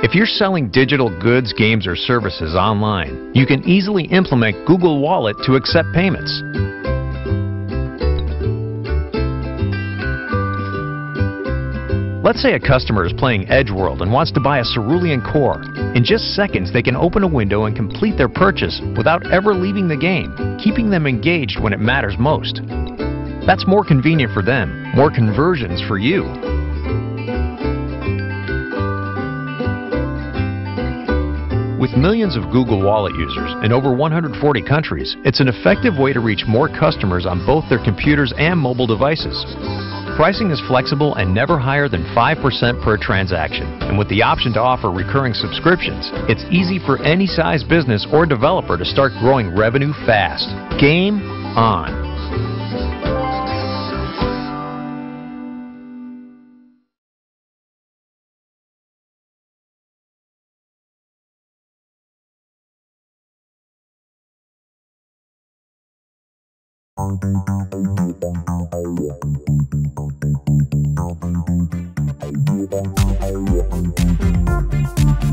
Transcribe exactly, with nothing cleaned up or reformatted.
If you're selling digital goods, games, or services online, you can easily implement Google Wallet to accept payments. Let's say a customer is playing Edgeworld and wants to buy a Cerulean Core. In just seconds, they can open a window and complete their purchase without ever leaving the game, keeping them engaged when it matters most. That's more convenient for them, more conversions for you. With millions of Google Wallet users in over one hundred forty countries, it's an effective way to reach more customers on both their computers and mobile devices. Pricing is flexible and never higher than five percent per transaction. And with the option to offer recurring subscriptions, it's easy for any size business or developer to start growing revenue fast. Game on! Thank you.